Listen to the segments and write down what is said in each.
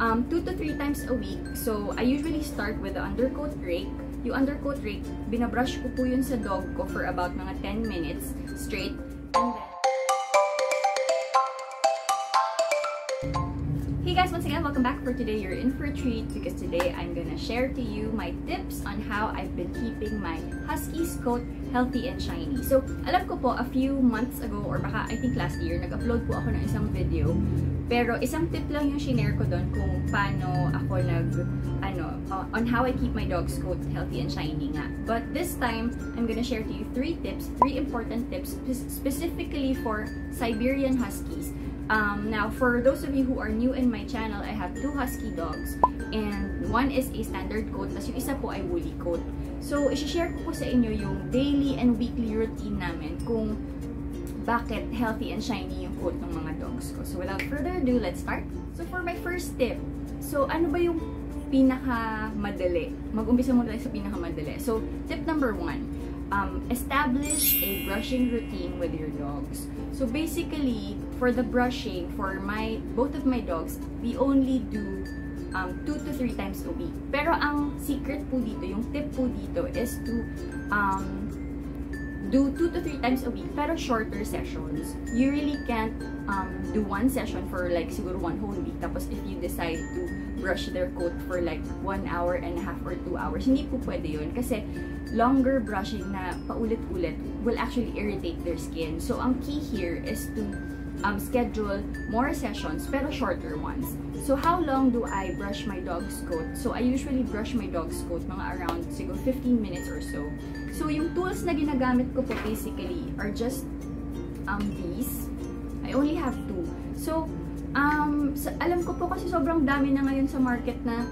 2 to 3 times a week. So, I usually start with the undercoat rake. Yung undercoat rake, binabrush ko po yun sa dog ko for about mga 10 minutes straight. And then... Hey guys, once again, welcome back. For today, you're in for a treat because today I'm gonna share to you my tips on how I've been keeping my Huskies coat healthy and shiny. So, alam ko po, a few months ago, or baka I think last year, nag-upload po ako ng isang video. Pero isang tip lang yung shinare ko doon kung paano ako on how I keep my dog's coat healthy and shiny nga. But this time, I'm gonna share to you 3 tips, 3 important tips, specifically for Siberian Huskies. Now, for those of you who are new in my channel, I have 2 husky dogs. And one is a standard coat, tapos yung isa po ay woolly coat. So, isi-share ko po sa inyo yung daily and weekly routine namin kung bakit healthy and shiny yung coat ng mga dogs ko. So, without further ado, let's start. So, for my first tip. So, ano ba yung pinakamadali? Mag-umpisa muna tayo sa pinakamadali. So, tip number 1. Establish a brushing routine with your dogs. So basically, for the brushing, for both of my dogs, we only do 2 to 3 times a week. Pero ang secret po dito, yung tip po dito is to do 2 to 3 times a week, pero shorter sessions. You really can't do 1 session for like siguro 1 whole week. Tapos if you decide to brush their coat for like 1.5 hours or 2 hours, hindi po pwede yun kasi longer brushing na paulit-ulit will actually irritate their skin. So ang key here is to schedule more sessions pero shorter ones. So how long do I brush my dog's coat? So I usually brush my dog's coat mga around siguro 15 minutes or so. So yung tools na ginagamit ko po basically are just these. I only have 2. So, alam ko po kasi sobrang dami na ngayon sa market na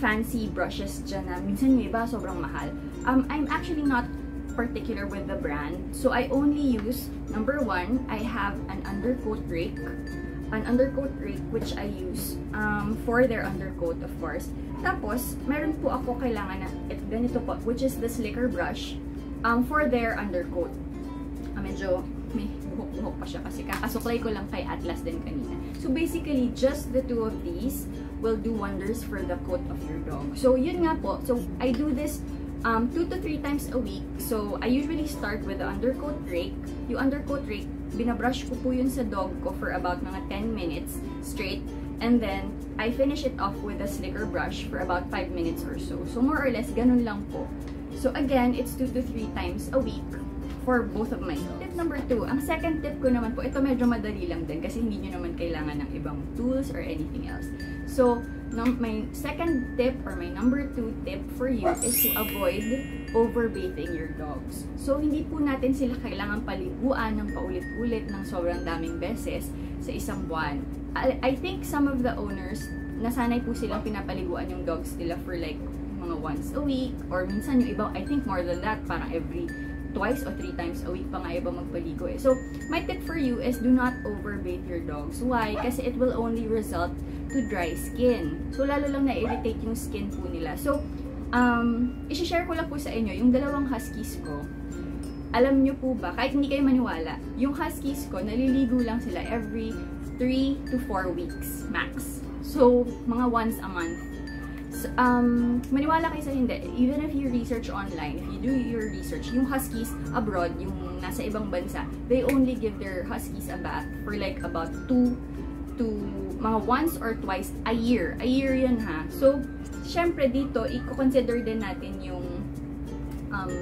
fancy brushes dyan na minsan yung iba sobrang mahal. I'm actually not particular with the brand. So, I only use, number 1, I have an undercoat rake which I use for their undercoat, of course. Tapos, meron po ako kailangan na ganito po, which is the Slicker Brush for their undercoat. Medyo may buhok-buhok pa siya kasi kakasuklay ko lang kay Atlas din kanina. So basically, just the 2 of these will do wonders for the coat of your dog. So yun nga po. So I do this 2 to 3 times a week. So I usually start with the undercoat rake. Yung undercoat rake, binabrush ko po yun sa dog ko for about mga 10 minutes straight. And then, I finish it off with a Slicker Brush for about 5 minutes or so. So more or less, ganun lang po. So again, it's 2 to 3 times a week for both of my dogs. Tip number 2, ang second tip ko naman po, ito medyo madali lang din kasi hindi nyo naman kailangan ng ibang tools or anything else. So, my second tip or my number 2 tip for you is to avoid overbathing your dogs. So, hindi po natin sila kailangan paliguan ng paulit-ulit ng sobrang daming beses sa isang buwan. I think some of the owners, nasanay po silang pinapaliguan yung dogs nila for like mga once a week or minsan yung iba, I think more than that, parang every twice or 3 times a week pa nga iba magpaligo eh. So, my tip for you is do not overbathe your dogs. Why? Kasi it will only result to dry skin. So, lalo lang na-irritate yung skin po nila. So, isi-share ko lang po sa inyo, yung 2 huskies ko, alam nyo po ba, kahit hindi kayo maniwala, yung huskies ko, naliligo lang sila every 3 to 4 weeks max. So, mga once a month. So, maniwala kayo sa hindi, even if you research online, if you do your research, yung huskies abroad, yung nasa ibang bansa, they only give their huskies a bath for like about 2 to once or twice a year. A year yun ha. So, syempre dito, i-consider din natin yung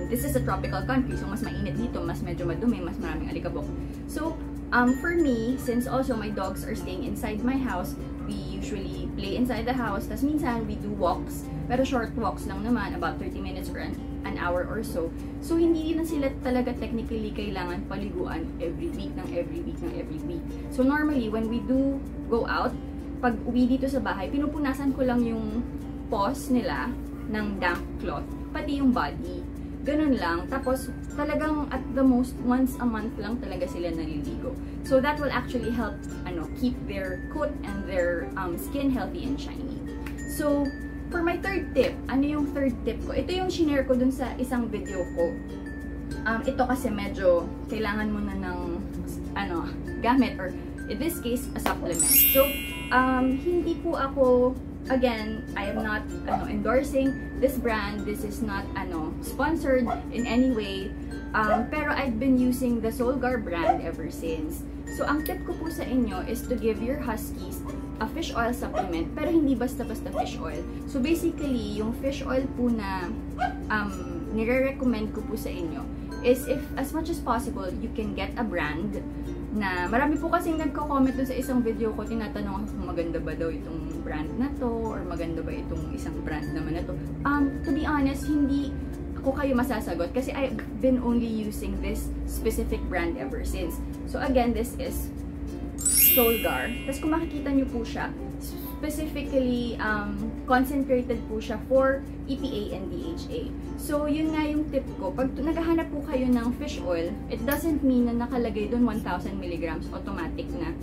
this is a tropical country, so mas mainit dito, mas medyo madumi, mas maraming alikabok. So, for me, since also my dogs are staying inside my house, we usually play inside the house. Tapos minsan, we do walks. Pero short walks lang naman, about 30 minutes or an hour or so. So, hindi na sila talaga technically kailangan paliguan every week. So, normally, when we do go out, pag uwi dito sa bahay, pinupunasan ko lang yung paws nila ng damp cloth, pati yung body. Ganun lang. Tapos, talagang at the most, once a month lang talaga sila naliligo. So, that will actually help keep their coat and their skin healthy and shiny. So, for my 3rd tip, ano yung 3rd tip ko? Ito yung shinare ko dun sa isang video ko. Ito kasi medyo kailangan mo na ng gamit or in this case, a supplement. So, Hindi po ako, again, I am not endorsing this brand. This is not sponsored in any way. Pero I've been using the Solgar brand ever since. So ang tip ko po sa inyo is to give your huskies a fish oil supplement, pero hindi basta-basta fish oil. So basically, yung fish oil po na nire-recommend ko po sa inyo is if as much as possible, you can get a brand na marami po kasing nagko-comment sa isang video ko, tinatanong kung maganda ba daw itong brand na to or maganda ba itong isang brand naman na to. To be honest, hindi ako kayo masasagot kasi I've been only using this specific brand ever since. So again, this is Solgar. Tapos kung makikita nyo po siya, specifically concentrated po siya for EPA and DHA. So yun nga yung tip ko. Pag naghahanap po kayo ng fish oil, it doesn't mean na nakalagay doon 1,000 mg automatic na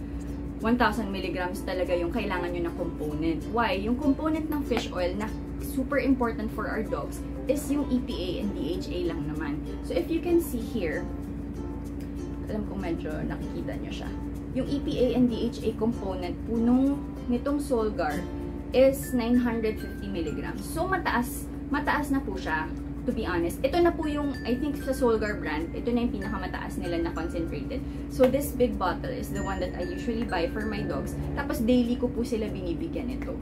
1,000 mg talaga yung kailangan nyo na component. Why? Yung component ng fish oil na super important for our dogs is yung EPA and DHA lang naman. So if you can see here, alam kong medyo nakikita nyo siya. Yung EPA and DHA component po nitong Solgar is 950 mg. So, mataas na po siya, to be honest. Ito na po yung, I think sa Solgar brand, ito na yung pinakamataas nila na concentrated. So, this big bottle is the one that I usually buy for my dogs. Tapos, daily ko po sila binibigyan ito.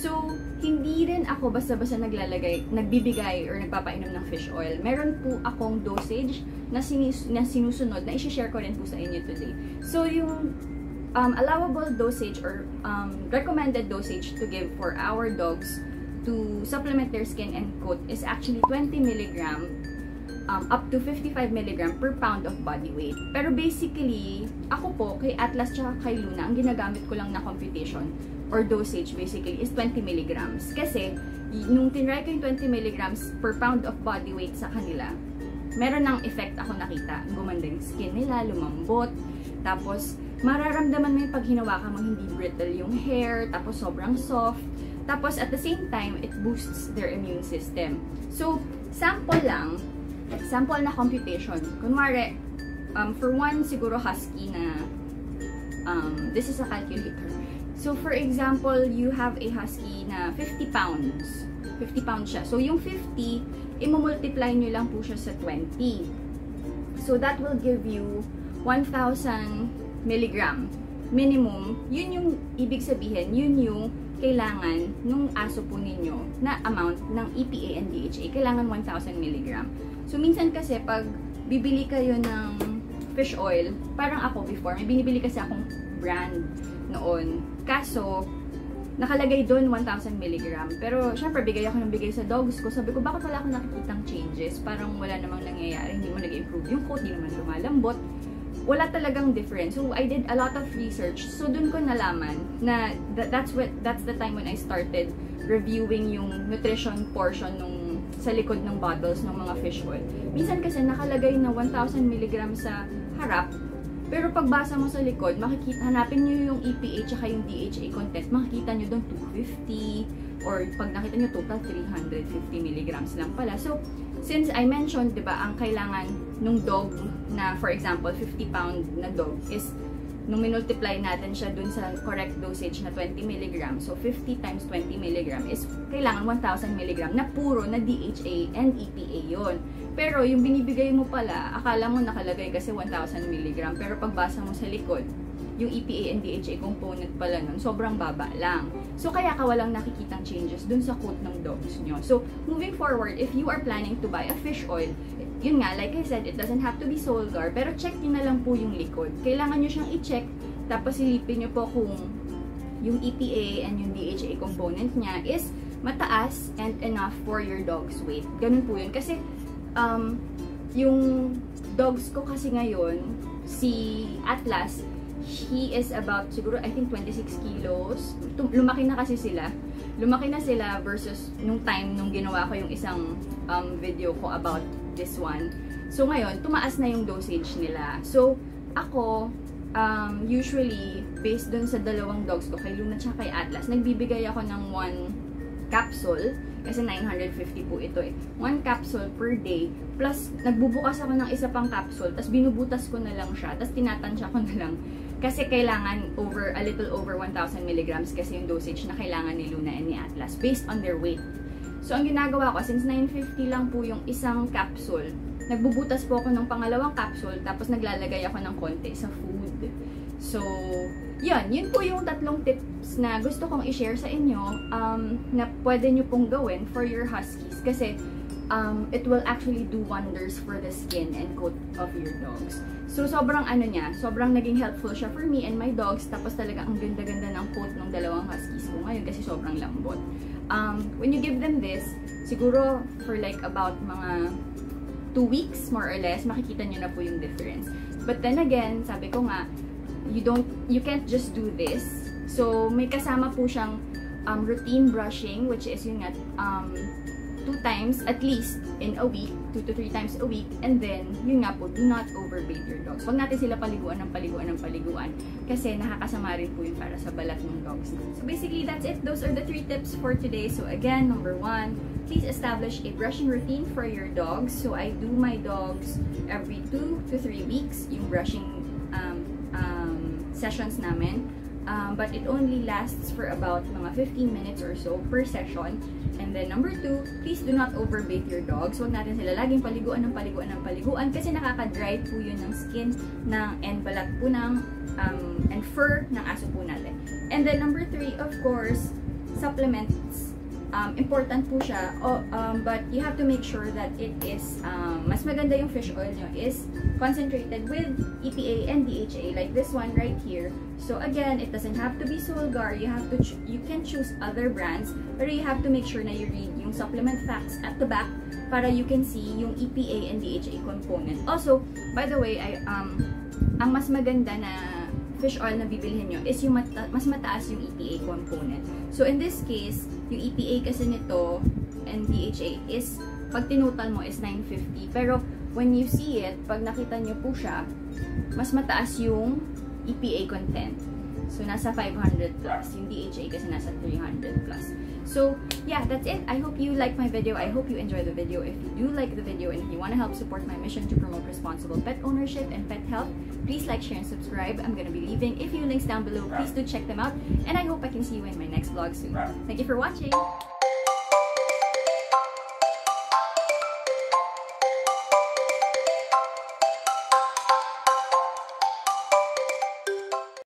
So, hindi rin ako basta-basta nagbibigay or nagpapainom ng fish oil. Meron po akong dosage na, sinusunod na i-share ko rin po sa inyo today. So, yung allowable dosage or recommended dosage to give for our dogs to supplement their skin and coat is actually 20 mg up to 55 mg per pound of body weight. Pero basically, ako po, kay Atlas tsaka kay Luna, ang ginagamit ko lang na computation or dosage basically is 20 mg. Kasi, nung tinry ko yung 20 mg per pound of body weight sa kanila, meron ng effect ako nakita. Gumanda yung skin nila, lumambot, tapos mararamdaman mo yung pag hinawakan mo, hindi brittle yung hair, tapos sobrang soft. Tapos, at the same time, it boosts their immune system. So, sample lang, sample na computation. Kunwari, for one, siguro husky na, this is a calculator. So, for example, you have a husky na 50 pounds. 50 pounds siya. So, yung 50, i-multiply nyo lang po siya sa 20. So, that will give you 1,000 mg minimum. Yun yung ibig sabihin, yun yung kailangan nung aso po ninyo na amount ng EPA and DHA. Kailangan 1,000 mg. So, minsan kasi pag bibili kayo ng fish oil, parang ako before, may binibili kasi akong brand noon. Kaso, nakalagay doon 1,000 mg. Pero, syempre, bigay ako ng bigay sa dogs ko. Sabi ko, bakit wala akong nakikitang changes? Parang wala namang nangyayari. Hindi mo nag-improve yung coat, hindi naman lumalambot. Wala talagang difference. So, I did a lot of research. So, dun ko nalaman na that's the time when I started reviewing yung nutrition portion nung, sa likod ng bottles ng mga fish oil. Minsan kasi nakalagay na 1,000 mg sa harap, pero pagbasa mo sa likod, hanapin nyo yung EPA tsaka yung DHA content, makikita nyo doon 250 or pag nakita nyo total 350 mg lang pala. So, since I mentioned, di ba, ang kailangan nung dog na, for example, 50 pound na dog is, nung minultiply natin siya dun sa correct dosage na 20 mg, so 50 times 20 mg is kailangan 1,000 mg na puro na DHA and EPA yon. Pero yung binibigay mo pala, akala mo nakalagay kasi 1,000 mg, pero pagbasa mo sa likod, yung EPA and DHA component pala nun, sobrang baba lang. So kaya ka walang nakikitang changes dun sa coat ng dogs nyo. So moving forward, if you are planning to buy a fish oil, yun nga, like I said, it doesn't have to be Solgar, pero check nyo na lang po yung likod. Kailangan nyo siyang i-check, tapos silipin nyo po kung yung EPA and yung DHA component niya is mataas and enough for your dog's weight. Ganun po yun. Kasi, yung dogs ko kasi ngayon, si Atlas, he is about, siguro, I think 26 kilos. Lumaki na kasi sila. Lumaki na sila versus nung time nung ginawa ko yung isang video ko about this one. So ngayon, tumaas na yung dosage nila. So ako, usually, based dun sa dalawang dogs ko, kay Luna at kay Atlas, nagbibigay ako ng 1 capsule, kasi 950 po ito eh. 1 capsule per day, plus nagbubukas ako ng isa pang capsule, tapos binubutas ko na lang siya, tapos tinatansya ko na lang Kasi kailangan a little over 1,000 milligrams kasi yung dosage na kailangan ni Luna and ni Atlas based on their weight. So, ang ginagawa ko, since 950 lang po yung isang capsule, nagbubutas po ako ng pangalawang capsule tapos naglalagay ako ng konti sa food. So, yun po yung tatlong tips na gusto kong i-share sa inyo na pwede nyo pong gawin for your huskies kasi it will actually do wonders for the skin and coat of your dogs. So, sobrang sobrang naging helpful siya for me and my dogs. Tapos talaga ang ganda-ganda ng coat ng dalawang huskies ko ngayon kasi sobrang lambot. When you give them this, siguro for like about mga 2 weeks more or less, makikita nyo na po yung difference. But then again, sabi ko nga, you can't just do this. So, may kasama po siyang routine brushing, which is yun nga, 2 times at least in a week, 2 to 3 times a week, and then yun nga po, do not overbathe your dogs. Huwag natin sila paliguan ng paliguan kasi nakakasama rin po yun para sa balat ng dogs. So basically that's it. Those are the 3 tips for today. So again, number 1, please establish a brushing routine for your dogs. So I do my dogs every 2 to 3 weeks yung brushing sessions namin. But it only lasts for about mga 15 minutes or so per session. And then number 2, please do not overbathe your dogs. Huwag natin sila laging paliguan kasi nakaka-dry po yun ng skin and balat po ng and fur ng aso po natin. And then number 3, of course, supplements. Important po siya, but you have to make sure that it is mas maganda yung fish oil nyo is concentrated with EPA and DHA like this one right here. So again, it doesn't have to be Solgar. You can choose other brands, but you have to make sure na you read yung supplement facts at the back para you can see yung EPA and DHA component. Also, by the way, ang mas maganda na fish oil na bibilhin nyo is yung mas mataas yung EPA component. So in this case, yung EPA kasi nito and DHA is, pag tinutal mo is 950. Pero when you see it, pag nakita nyo po siya, mas mataas yung EPA content. So nasa 500 plus. Yung DHA kasi nasa 300 plus. So yeah, that's it. I hope you like my video. I hope you enjoy the video. If you do like the video and if you want to help support my mission to promote responsible pet ownership and pet health, please like, share, and subscribe. I'm going to be leaving a few links down below. Please do check them out. And I hope I can see you in my next vlog soon. Thank you for watching.